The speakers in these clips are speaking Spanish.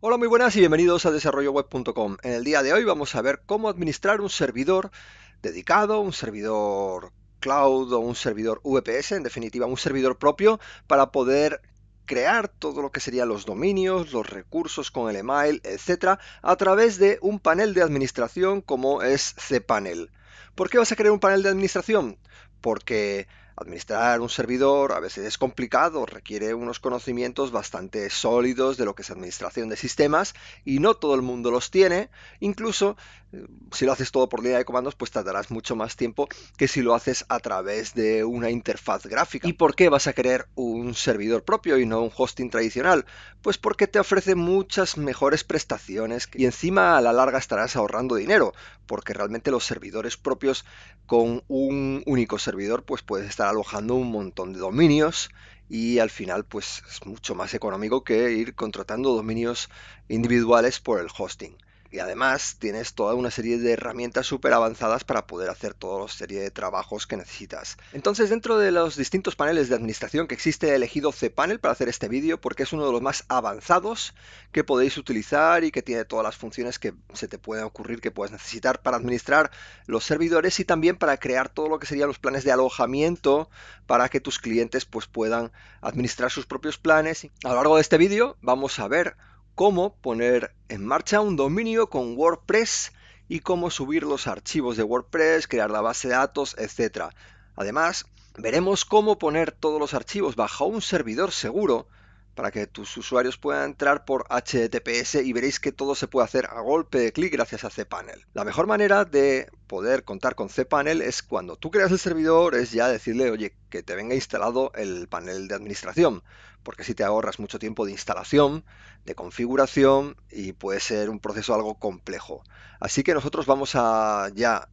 Hola, muy buenas y bienvenidos a DesarrolloWeb.com. En el día de hoy vamos a ver cómo administrar un servidor dedicado, un servidor cloud o un servidor VPS, en definitiva un servidor propio, para poder crear todo lo que serían los dominios, los recursos con el email, etcétera, a través de un panel de administración como es cPanel. ¿Por qué vas a crear un panel de administración? Porque administrar un servidor a veces es complicado, requiere unos conocimientos bastante sólidos de lo que es administración de sistemas y no todo el mundo los tiene. Incluso si lo haces todo por línea de comandos, pues tardarás mucho más tiempo que si lo haces a través de una interfaz gráfica. ¿Y por qué vas a querer un servidor propio y no un hosting tradicional? Pues porque te ofrece muchas mejores prestaciones y encima a la larga estarás ahorrando dinero, porque realmente los servidores propios con un único servidor pues puedes estar alojando un montón de dominios y al final pues es mucho más económico que ir contratando dominios individuales por el hosting. Y además tienes toda una serie de herramientas súper avanzadas para poder hacer toda la serie de trabajos que necesitas. Entonces, dentro de los distintos paneles de administración que existe, he elegido cPanel para hacer este vídeo porque es uno de los más avanzados que podéis utilizar y que tiene todas las funciones que se te pueden ocurrir que puedas necesitar para administrar los servidores y también para crear todo lo que serían los planes de alojamiento para que tus clientes pues puedan administrar sus propios planes. A lo largo de este vídeo vamos a ver cómo poner en marcha un dominio con WordPress y cómo subir los archivos de WordPress, crear la base de datos, etc. Además, veremos cómo poner todos los archivos bajo un servidor seguro para que tus usuarios puedan entrar por HTTPS y veréis que todo se puede hacer a golpe de clic gracias a cPanel. La mejor manera de poder contar con cPanel es cuando tú creas el servidor, es ya decirle, oye, que te venga instalado el panel de administración, porque si te ahorras mucho tiempo de instalación, de configuración y puede ser un proceso algo complejo. Así que nosotros vamos a ya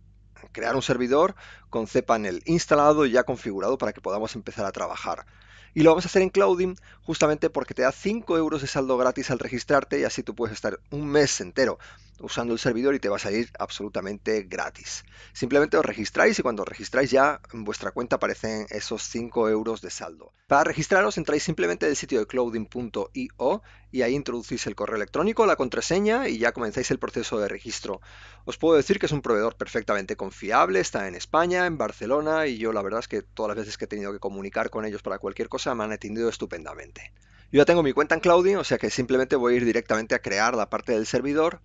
crear un servidor con cPanel instalado y ya configurado para que podamos empezar a trabajar. Y lo vamos a hacer en Clouding justamente porque te da 5 euros de saldo gratis al registrarte y así tú puedes estar un mes entero usando el servidor y te va a salir absolutamente gratis. Simplemente os registráis y cuando os registráis ya en vuestra cuenta aparecen esos 5 euros de saldo. Para registraros entráis simplemente del sitio de clouding.io y ahí introducís el correo electrónico, la contraseña y ya comenzáis el proceso de registro. Os puedo decir que es un proveedor perfectamente confiable, está en España, en Barcelona y yo la verdad es que todas las veces que he tenido que comunicar con ellos para cualquier cosa me han atendido estupendamente. Yo ya tengo mi cuenta en Clouding, o sea que simplemente voy a ir directamente a crear la parte del servidor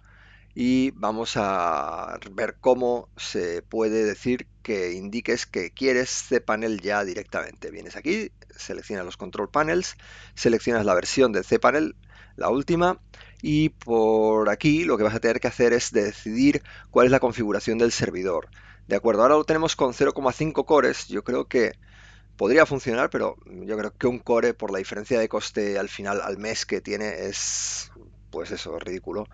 y vamos a ver cómo se puede decir que indiques que quieres cPanel ya directamente. Vienes aquí, seleccionas los control panels, seleccionas la versión de cPanel, la última, y por aquí lo que vas a tener que hacer es decidir cuál es la configuración del servidor. De acuerdo, ahora lo tenemos con 0,5 cores, yo creo que podría funcionar, pero yo creo que un core por la diferencia de coste al final al mes que tiene es, pues eso, ridículo.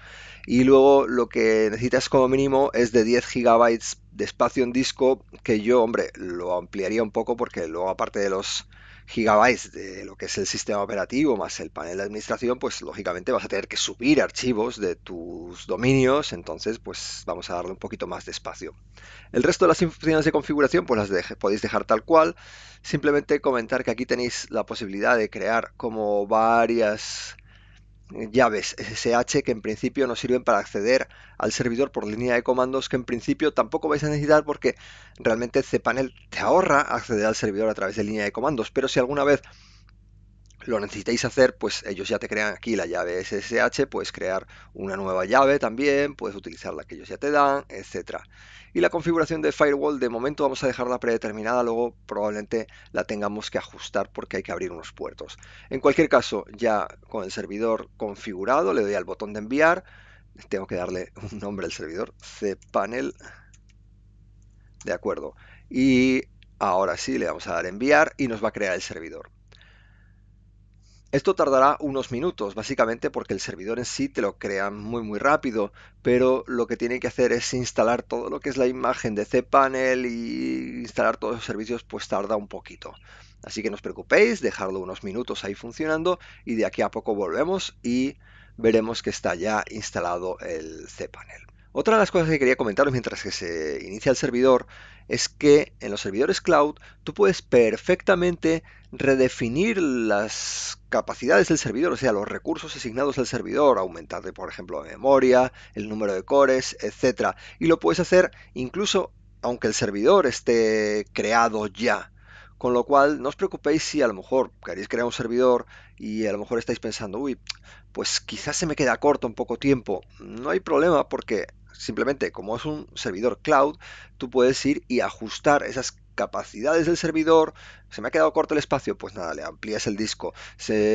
Y luego lo que necesitas como mínimo es de 10 GB de espacio en disco, que yo, hombre, lo ampliaría un poco porque luego aparte de los gigabytes de lo que es el sistema operativo más el panel de administración, pues lógicamente vas a tener que subir archivos de tus dominios, entonces pues vamos a darle un poquito más de espacio. El resto de las funciones de configuración pues las podéis dejar tal cual, simplemente comentar que aquí tenéis la posibilidad de crear como varias llaves SSH que en principio nos sirven para acceder al servidor por línea de comandos, que en principio tampoco vais a necesitar porque realmente cPanel te ahorra acceder al servidor a través de línea de comandos, pero si alguna vez lo necesitáis hacer, pues ellos ya te crean aquí la llave SSH, puedes crear una nueva llave también, puedes utilizar la que ellos ya te dan, etcétera. Y la configuración de firewall de momento vamos a dejarla predeterminada, luego probablemente la tengamos que ajustar porque hay que abrir unos puertos. En cualquier caso, ya con el servidor configurado, le doy al botón de enviar, tengo que darle un nombre al servidor, cPanel, de acuerdo, y ahora sí le vamos a dar enviar y nos va a crear el servidor. Esto tardará unos minutos, básicamente porque el servidor en sí te lo crean muy rápido, pero lo que tiene que hacer es instalar todo lo que es la imagen de cPanel y instalar todos los servicios, pues tarda un poquito. Así que no os preocupéis, dejadlo unos minutos ahí funcionando y de aquí a poco volvemos y veremos que está ya instalado el cPanel. Otra de las cosas que quería comentaros mientras que se inicia el servidor es que en los servidores cloud tú puedes perfectamente redefinir las capacidades del servidor, o sea, los recursos asignados al servidor, aumentarle, por ejemplo, la memoria, el número de cores, etcétera. Y lo puedes hacer incluso aunque el servidor esté creado ya. Con lo cual, no os preocupéis si a lo mejor queréis crear un servidor y a lo mejor estáis pensando, uy, pues quizás se me queda corto en poco tiempo. No hay problema porque simplemente como es un servidor cloud, tú puedes ir y ajustar esas capacidades del servidor. Se me ha quedado corto el espacio, pues nada, le amplías el disco.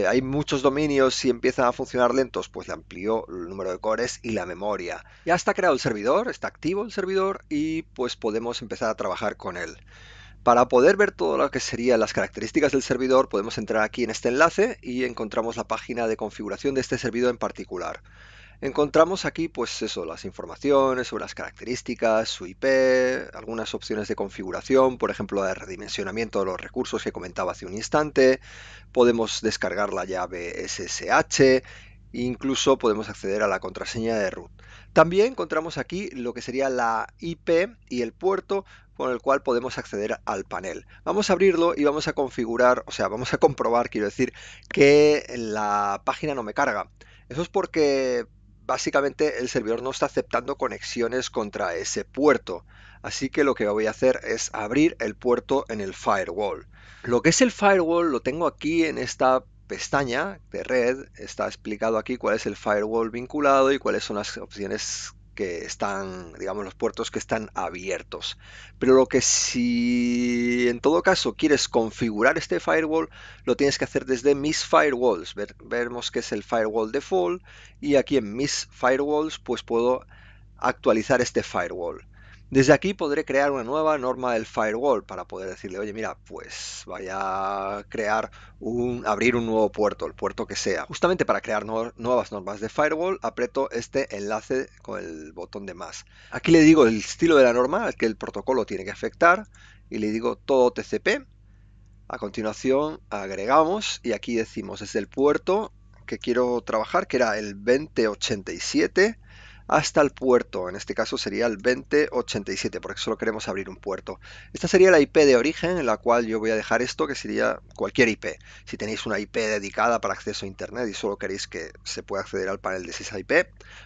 Hay muchos dominios, si empiezan a funcionar lentos, pues le amplió el número de cores y la memoria. Ya está creado el servidor, está activo el servidor y pues podemos empezar a trabajar con él. Para poder ver todo lo que serían las características del servidor, podemos entrar aquí en este enlace y encontramos la página de configuración de este servidor en particular. Encontramos aquí, pues eso, las informaciones sobre las características, su IP, algunas opciones de configuración, por ejemplo, de redimensionamiento de los recursos que comentaba hace un instante. Podemos descargar la llave SSH, incluso podemos acceder a la contraseña de root. También encontramos aquí lo que sería la IP y el puerto con el cual podemos acceder al panel. Vamos a abrirlo y vamos a configurar, o sea, vamos a comprobar, quiero decir, que la página no me carga. Eso es porque básicamente el servidor no está aceptando conexiones contra ese puerto. Así que lo que voy a hacer es abrir el puerto en el firewall. Lo que es el firewall lo tengo aquí en esta pestaña de red. Está explicado aquí cuál es el firewall vinculado y cuáles son las opciones que están, digamos, los puertos que están abiertos. Pero lo que si en todo caso quieres configurar este firewall, lo tienes que hacer desde Mis Firewalls. Vemos que es el firewall default y aquí en Mis Firewalls pues puedo actualizar este firewall. Desde aquí podré crear una nueva norma del firewall para poder decirle, oye, mira, pues vaya a crear abrir un nuevo puerto, el puerto que sea. Justamente para crear nuevas normas de firewall, aprieto este enlace con el botón de más. Aquí le digo el estilo de la norma al que el protocolo tiene que afectar y le digo todo TCP. A continuación agregamos y aquí decimos desde el puerto que quiero trabajar, que era el 2087. Hasta el puerto, en este caso sería el 2087, porque solo queremos abrir un puerto. Esta sería la IP de origen, en la cual yo voy a dejar esto, que sería cualquier IP. Si tenéis una IP dedicada para acceso a internet y solo queréis que se pueda acceder al panel de esa IP,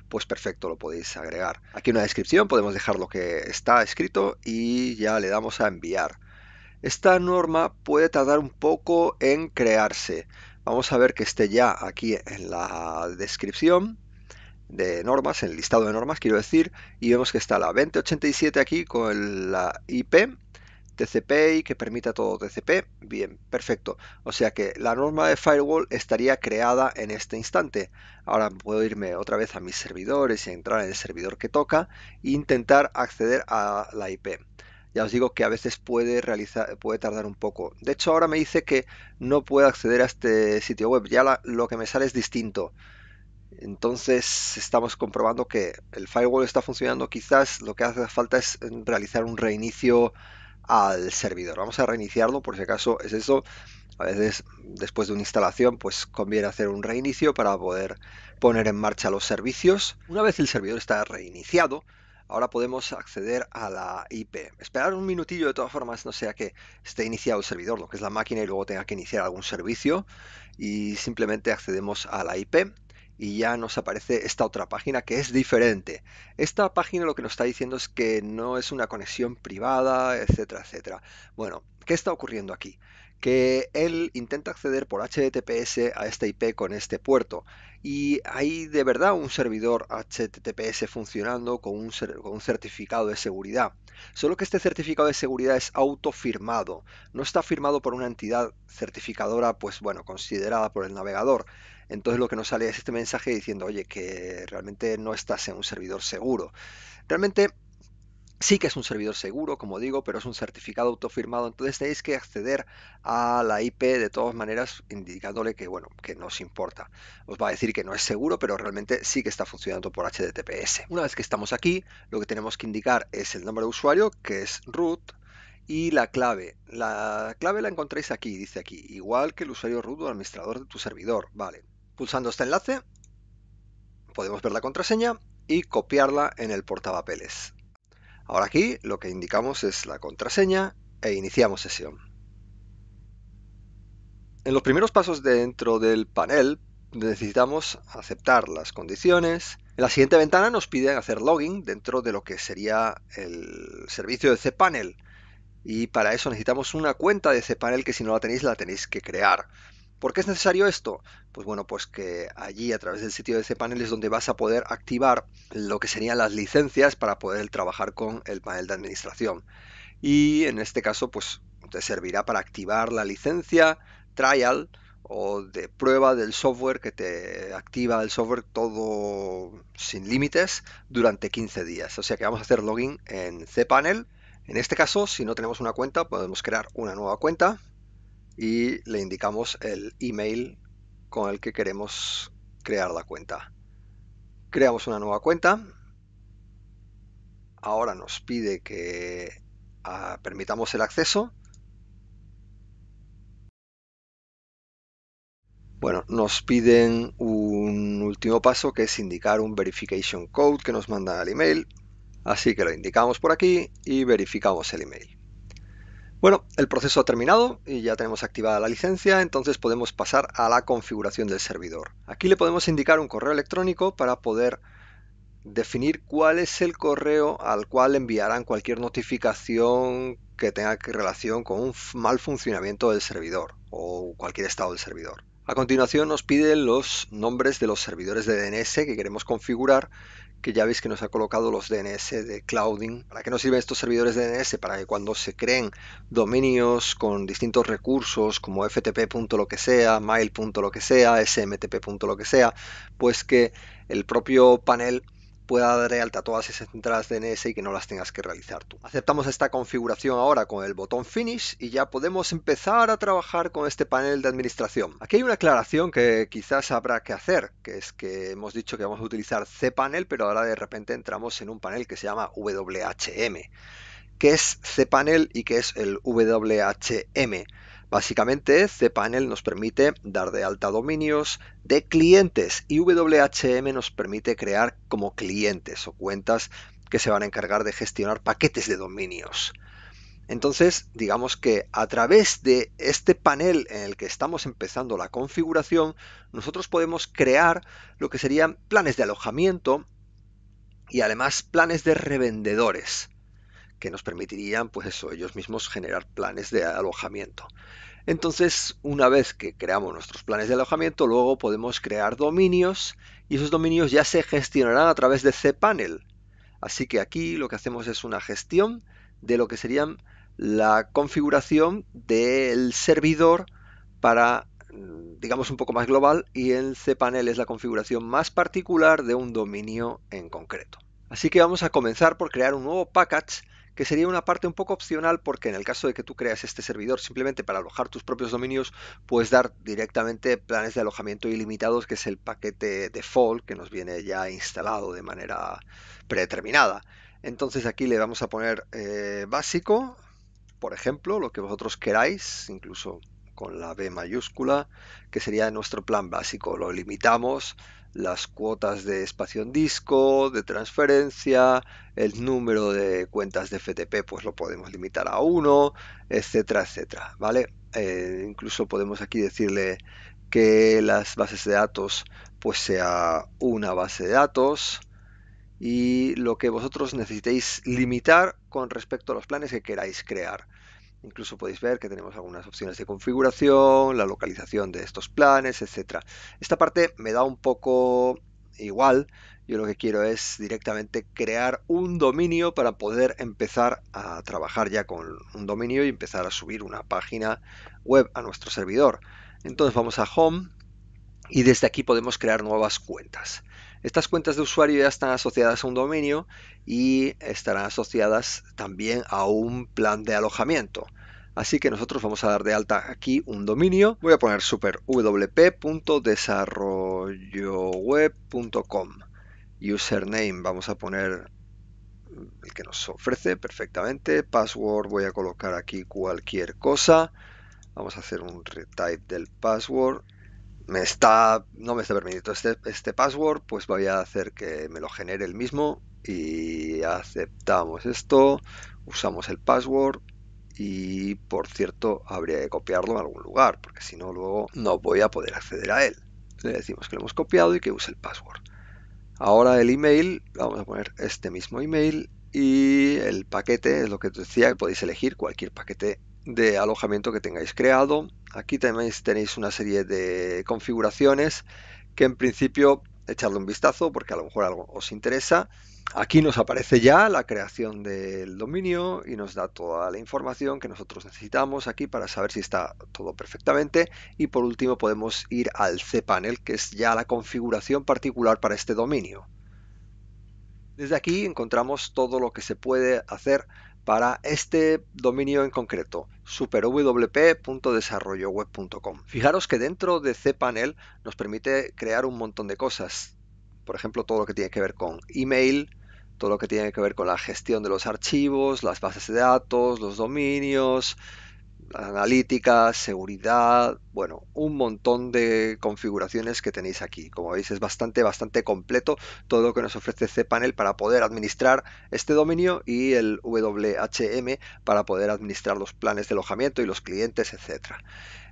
pues perfecto, lo podéis agregar. Aquí en una descripción podemos dejar lo que está escrito y ya le damos a enviar. Esta norma puede tardar un poco en crearse. Vamos a ver que esté ya aquí en la descripción de normas, el listado de normas quiero decir, y vemos que está la 2087 aquí con la IP TCP y que permita todo TCP. Bien, perfecto, o sea que la norma de firewall estaría creada en este instante. Ahora puedo irme otra vez a mis servidores y entrar en el servidor que toca e intentar acceder a la IP. Ya os digo que a veces puede tardar un poco. De hecho ahora me dice que no puedo acceder a este sitio web, ya lo que me sale es distinto. Entonces estamos comprobando que el firewall está funcionando, quizás lo que hace falta es realizar un reinicio al servidor. Vamos a reiniciarlo por si acaso es eso. A veces después de una instalación pues conviene hacer un reinicio para poder poner en marcha los servicios. Una vez el servidor está reiniciado, ahora podemos acceder a la IP. Esperar un minutillo de todas formas, no sea que esté iniciado el servidor, lo que es la máquina, y luego tenga que iniciar algún servicio, y simplemente accedemos a la IP. Y ya nos aparece esta otra página que es diferente. Esta página lo que nos está diciendo es que no es una conexión privada, etcétera, etcétera. Bueno, ¿qué está ocurriendo aquí? Que él intenta acceder por HTTPS a esta IP con este puerto. Y hay de verdad un servidor HTTPS funcionando con un certificado de seguridad. Solo que este certificado de seguridad es autofirmado. No está firmado por una entidad certificadora, pues bueno, considerada por el navegador. Entonces lo que nos sale es este mensaje diciendo, oye, que realmente no estás en un servidor seguro. Realmente sí que es un servidor seguro, como digo, pero es un certificado autofirmado. Entonces tenéis que acceder a la IP de todas maneras, indicándole que, bueno, que no os importa. Os va a decir que no es seguro, pero realmente sí que está funcionando por HTTPS. Una vez que estamos aquí, lo que tenemos que indicar es el nombre de usuario, que es root, y la clave. La clave la encontráis aquí, dice aquí, igual que el usuario root o administrador de tu servidor. Vale. Pulsando este enlace podemos ver la contraseña y copiarla en el portapapeles. Ahora aquí lo que indicamos es la contraseña e iniciamos sesión. En los primeros pasos dentro del panel necesitamos aceptar las condiciones. En la siguiente ventana nos piden hacer login dentro de lo que sería el servicio de cPanel. Y para eso necesitamos una cuenta de cPanel que si no la tenéis, la tenéis que crear. ¿Por qué es necesario esto? Pues bueno, pues que allí a través del sitio de cPanel es donde vas a poder activar lo que serían las licencias para poder trabajar con el panel de administración. Y en este caso pues te servirá para activar la licencia trial o de prueba del software, que te activa el software todo sin límites durante 15 días. O sea que vamos a hacer login en cPanel. En este caso, si no tenemos una cuenta, podemos crear una nueva cuenta y le indicamos el email con el que queremos crear la cuenta. Creamos una nueva cuenta. Ahora nos pide que permitamos el acceso. Bueno, nos piden un último paso que es indicar un verification code que nos manda al email. Así que lo indicamos por aquí y verificamos el email. Bueno, el proceso ha terminado y ya tenemos activada la licencia, entonces podemos pasar a la configuración del servidor. Aquí le podemos indicar un correo electrónico para poder definir cuál es el correo al cual enviarán cualquier notificación que tenga relación con un mal funcionamiento del servidor o cualquier estado del servidor. A continuación nos pide los nombres de los servidores de DNS que queremos configurar, que ya veis que nos ha colocado los DNS de Clouding. ¿Para qué nos sirven estos servidores de DNS? Para que cuando se creen dominios con distintos recursos como ftp.lo que sea, mail.lo que sea, smtp.lo que sea, pues que el propio panel pueda dar de alta todas esas entradas DNS y que no las tengas que realizar tú. Aceptamos esta configuración ahora con el botón Finish y ya podemos empezar a trabajar con este panel de administración. Aquí hay una aclaración que quizás habrá que hacer, que es que hemos dicho que vamos a utilizar cPanel, pero ahora de repente entramos en un panel que se llama WHM. ¿Qué es cPanel y qué es el WHM? Básicamente, cPanel nos permite dar de alta dominios de clientes y WHM nos permite crear como clientes o cuentas que se van a encargar de gestionar paquetes de dominios. Entonces, digamos que a través de este panel en el que estamos empezando la configuración, nosotros podemos crear lo que serían planes de alojamiento y además planes de revendedores, que nos permitirían, pues eso, ellos mismos generar planes de alojamiento. Entonces, una vez que creamos nuestros planes de alojamiento, luego podemos crear dominios y esos dominios ya se gestionarán a través de cPanel. Así que aquí lo que hacemos es una gestión de lo que serían la configuración del servidor para, digamos, un poco más global, y el cPanel es la configuración más particular de un dominio en concreto. Así que vamos a comenzar por crear un nuevo package, que sería una parte un poco opcional, porque en el caso de que tú creas este servidor simplemente para alojar tus propios dominios, puedes dar directamente planes de alojamiento ilimitados, que es el paquete default que nos viene ya instalado de manera predeterminada. Entonces aquí le vamos a poner básico, por ejemplo, lo que vosotros queráis, incluso con la B mayúscula, que sería nuestro plan básico. Lo limitamos, las cuotas de espacio en disco, de transferencia, el número de cuentas de FTP pues lo podemos limitar a 1, etcétera, etcétera, ¿vale? Incluso podemos aquí decirle que las bases de datos pues sea una base de datos y lo que vosotros necesitéis limitar con respecto a los planes que queráis crear. Incluso podéis ver que tenemos algunas opciones de configuración, la localización de estos planes, etcétera. Esta parte me da un poco igual. Yo lo que quiero es directamente crear un dominio para poder empezar a trabajar ya con un dominio y empezar a subir una página web a nuestro servidor. Entonces vamos a Home y desde aquí podemos crear nuevas cuentas. Estas cuentas de usuario ya están asociadas a un dominio y estarán asociadas también a un plan de alojamiento. Así que nosotros vamos a dar de alta aquí un dominio. Voy a poner superwp.DesarrolloWeb.com. Username vamos a poner el que nos ofrece perfectamente. Password voy a colocar aquí cualquier cosa. Vamos a hacer un retype del password. no me está permitiendo este password, pues voy a hacer que me lo genere el mismo y aceptamos esto, usamos el password y, por cierto, habría que copiarlo en algún lugar, porque si no, luego no voy a poder acceder a él. Le decimos que lo hemos copiado y que use el password. Ahora el email, vamos a poner este mismo email y el paquete, es lo que decía, que podéis elegir cualquier paquete de alojamiento que tengáis creado. Aquí tenéis una serie de configuraciones que en principio echarle un vistazo porque a lo mejor algo os interesa. Aquí nos aparece ya la creación del dominio y nos da toda la información que nosotros necesitamos aquí para saber si está todo perfectamente. Y por último podemos ir al cPanel, que es ya la configuración particular para este dominio. Desde aquí encontramos todo lo que se puede hacer para este dominio en concreto, superwp.desarrolloweb.com. Fijaros que dentro de cPanel nos permite crear un montón de cosas. Por ejemplo, todo lo que tiene que ver con email, todo lo que tiene que ver con la gestión de los archivos, las bases de datos, los dominios, analíticas, seguridad, bueno, un montón de configuraciones que tenéis aquí. Como veis, es bastante completo todo lo que nos ofrece cPanel para poder administrar este dominio, y el WHM para poder administrar los planes de alojamiento y los clientes, etcétera.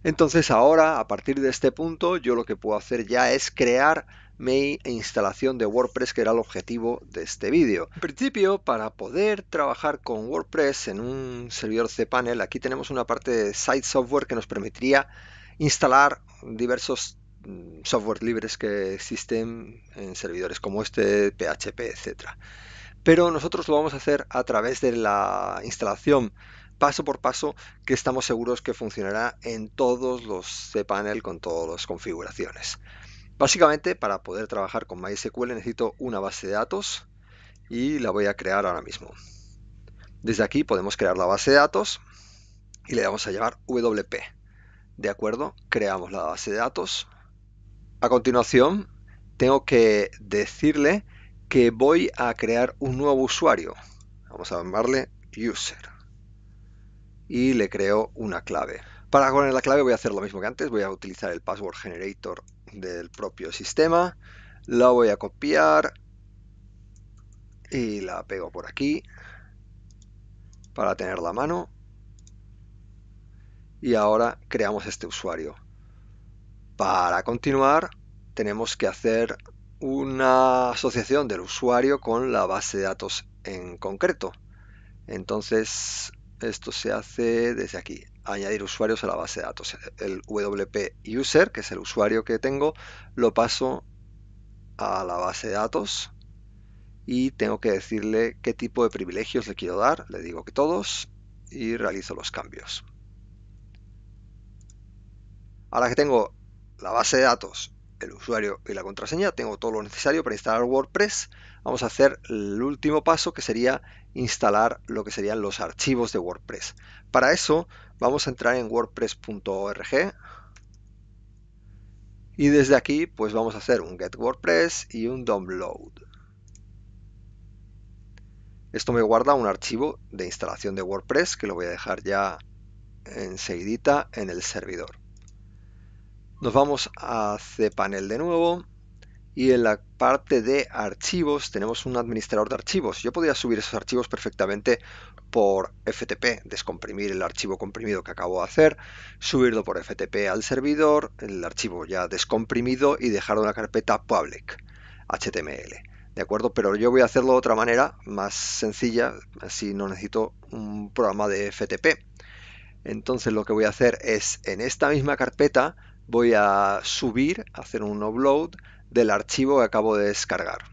Entonces ahora, a partir de este punto, yo lo que puedo hacer ya es crear mi instalación de WordPress, que era el objetivo de este vídeo. En principio, para poder trabajar con WordPress en un servidor cPanel, aquí tenemos una parte de Site Software que nos permitiría instalar diversos software libres que existen en servidores como este, PHP, etcétera. Pero nosotros lo vamos a hacer a través de la instalación paso por paso, que estamos seguros que funcionará en todos los cPanel con todas las configuraciones. Básicamente, para poder trabajar con MySQL necesito una base de datos y la voy a crear ahora mismo. Desde aquí podemos crear la base de datos y le vamos a llamar WP. De acuerdo, creamos la base de datos. A continuación, tengo que decirle que voy a crear un nuevo usuario. Vamos a llamarle user. Y le creo una clave. Para poner la clave voy a hacer lo mismo que antes, voy a utilizar el password generator del propio sistema, la voy a copiar y la pego por aquí para tenerla a mano. Y ahora creamos este usuario. Para continuar tenemos que hacer una asociación del usuario con la base de datos en concreto. Entonces esto se hace desde aquí. Añadir usuarios a la base de datos. El WP user, que es el usuario que tengo, lo paso a la base de datos y tengo que decirle qué tipo de privilegios le quiero dar. Le digo que todos y realizo los cambios. Ahora que tengo la base de datos, el usuario y la contraseña, tengo todo lo necesario para instalar WordPress. Vamos a hacer el último paso, que sería instalar lo que serían los archivos de WordPress. Para eso vamos a entrar en wordpress.org y desde aquí pues vamos a hacer un get WordPress y un download. Esto me guarda un archivo de instalación de WordPress que lo voy a dejar ya enseguidita en el servidor. Nos vamos a cPanel de nuevo y en la parte de archivos tenemos un administrador de archivos. Yo podría subir esos archivos perfectamente por FTP, descomprimir el archivo comprimido que acabo de hacer, subirlo por FTP al servidor, el archivo ya descomprimido y dejarlo en la carpeta public HTML. ¿De acuerdo? Pero yo voy a hacerlo de otra manera, más sencilla, así no necesito un programa de FTP. Entonces lo que voy a hacer es, en esta misma carpeta, voy a subir, hacer un upload del archivo que acabo de descargar.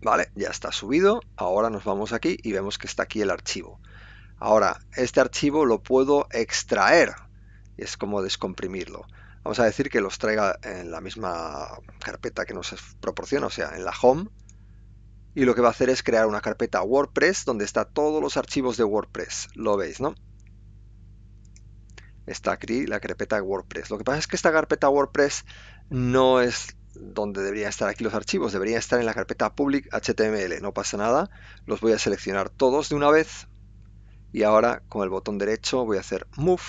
Vale, ya está subido. Ahora nos vamos aquí y vemos que está aquí el archivo. Ahora, este archivo lo puedo extraer. Es como descomprimirlo. Vamos a decir que los traiga en la misma carpeta que nos proporciona, o sea, en la home. Y lo que va a hacer es crear una carpeta WordPress donde están todos los archivos de WordPress. Lo veis, ¿no? Está aquí la carpeta WordPress. Lo que pasa es que esta carpeta WordPress no es donde deberían estar aquí los archivos, deberían estar en la carpeta public HTML. No pasa nada, los voy a seleccionar todos de una vez y ahora con el botón derecho voy a hacer move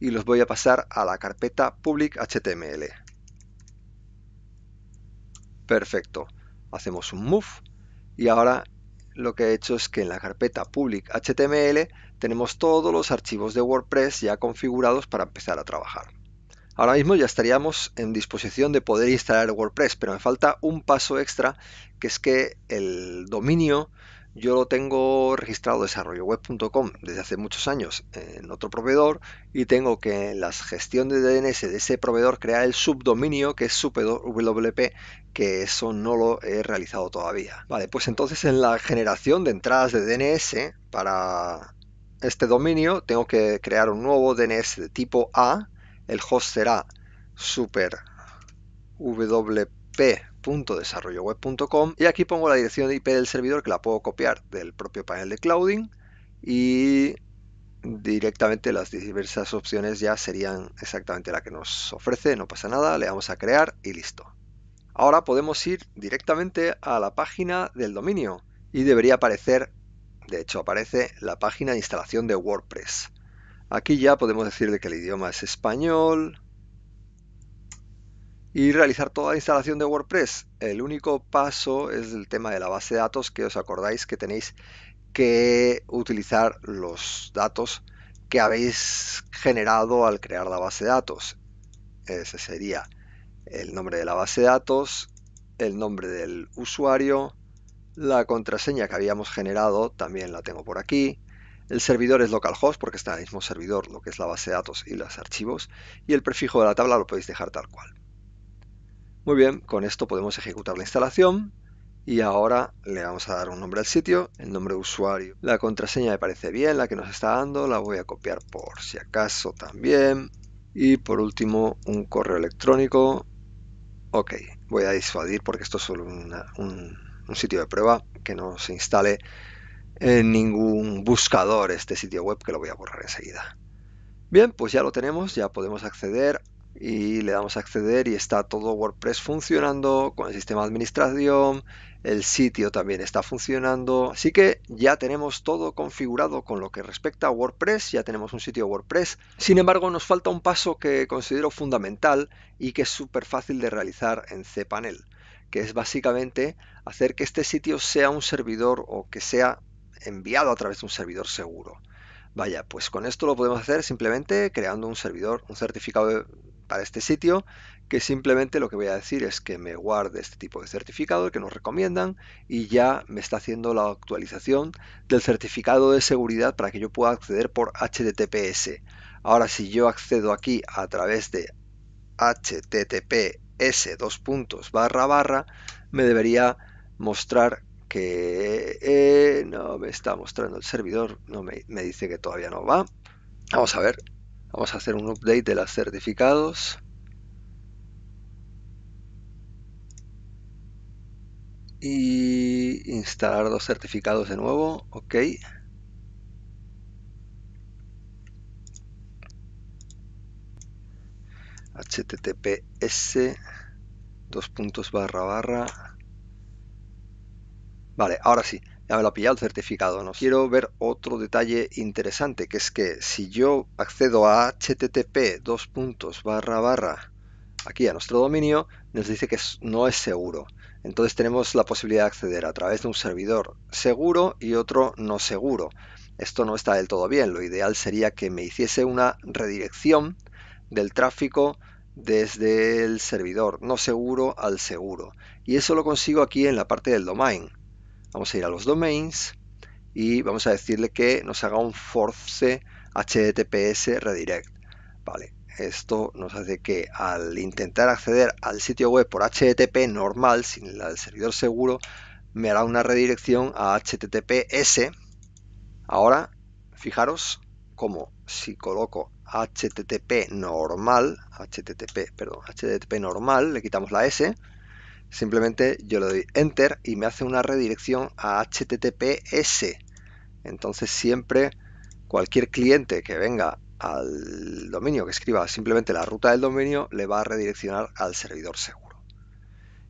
y los voy a pasar a la carpeta public HTML. Perfecto. Hacemos un move y ahora lo que he hecho es que en la carpeta public HTML tenemos todos los archivos de WordPress ya configurados para empezar a trabajar. Ahora mismo ya estaríamos en disposición de poder instalar WordPress, pero me falta un paso extra, que es que el dominio yo lo tengo registrado DesarrolloWeb.com desde hace muchos años en otro proveedor y tengo que en la gestión de DNS de ese proveedor crear el subdominio que es subwp, que eso no lo he realizado todavía. Vale, pues entonces en la generación de entradas de DNS para este dominio tengo que crear un nuevo DNS de tipo A. El host será superwp.desarrolloweb.com y aquí pongo la dirección de IP del servidor, que la puedo copiar del propio panel de Clouding, y directamente las diversas opciones ya serían exactamente la que nos ofrece, no pasa nada, le damos a crear y listo. Ahora podemos ir directamente a la página del dominio y debería aparecer, de hecho aparece, la página de instalación de WordPress. Aquí ya podemos decirle que el idioma es español y realizar toda la instalación de WordPress. El único paso es el tema de la base de datos, que os acordáis que tenéis que utilizar los datos que habéis generado al crear la base de datos. Ese sería el nombre de la base de datos, el nombre del usuario, la contraseña que habíamos generado, también la tengo por aquí. El servidor es localhost, porque está en el mismo servidor lo que es la base de datos y los archivos. Y el prefijo de la tabla lo podéis dejar tal cual. Muy bien, con esto podemos ejecutar la instalación. Y ahora le vamos a dar un nombre al sitio, el nombre de usuario. La contraseña me parece bien, la que nos está dando. La voy a copiar por si acaso también. Y por último, un correo electrónico. Ok, voy a disuadir porque esto es solo un sitio de prueba, que no se instale en ningún buscador este sitio web, que lo voy a borrar enseguida. Bien, pues ya lo tenemos, ya podemos acceder y le damos a acceder y está todo WordPress funcionando con el sistema de administración, el sitio también está funcionando, así que ya tenemos todo configurado con lo que respecta a WordPress, ya tenemos un sitio WordPress. Sin embargo, nos falta un paso que considero fundamental y que es súper fácil de realizar en cPanel, que es básicamente hacer que este sitio sea un servidor o que sea enviado a través de un servidor seguro. Vaya, pues con esto lo podemos hacer simplemente creando un servidor, un certificado para este sitio, que simplemente lo que voy a decir es que me guarde este tipo de certificado que nos recomiendan y ya me está haciendo la actualización del certificado de seguridad para que yo pueda acceder por HTTPS. Ahora, si yo accedo aquí a través de https:// me debería mostrar que no me está mostrando el servidor, me dice que todavía no va. Vamos a ver, vamos a hacer un update de los certificados. Y instalar dos certificados de nuevo, ok. https:// Vale, ahora sí, ya me lo ha pillado el certificado. ¿No? Quiero ver otro detalle interesante, que es que si yo accedo a http:// aquí a nuestro dominio, nos dice que no es seguro. Entonces tenemos la posibilidad de acceder a través de un servidor seguro y otro no seguro. Esto no está del todo bien. Lo ideal sería que me hiciese una redirección del tráfico desde el servidor no seguro al seguro. Y eso lo consigo aquí en la parte del domain. Vamos a ir a los domains y vamos a decirle que nos haga un force HTTPS redirect. Vale, esto nos hace que al intentar acceder al sitio web por HTTP normal, sin la del servidor seguro, me hará una redirección a HTTPS. Ahora, fijaros cómo si coloco HTTP normal, le quitamos la S. Simplemente yo le doy Enter y me hace una redirección a HTTPS. Entonces siempre cualquier cliente que venga al dominio, que escriba simplemente la ruta del dominio, le va a redireccionar al servidor seguro.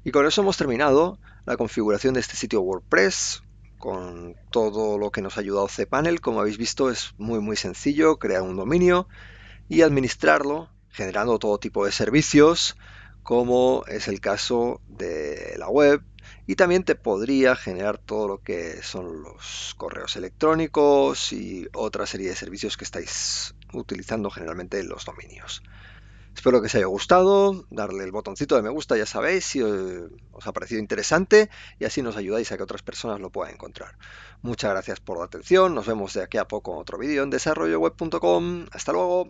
Y con eso hemos terminado la configuración de este sitio WordPress, con todo lo que nos ha ayudado cPanel. Como habéis visto, es muy sencillo crear un dominio y administrarlo generando todo tipo de servicios, como es el caso de la web, y también te podría generar todo lo que son los correos electrónicos y otra serie de servicios que estáis utilizando generalmente en los dominios. Espero que os haya gustado, darle el botoncito de me gusta, ya sabéis, si os ha parecido interesante, y así nos ayudáis a que otras personas lo puedan encontrar. Muchas gracias por la atención, nos vemos de aquí a poco en otro vídeo en DesarrolloWeb.com. Hasta luego.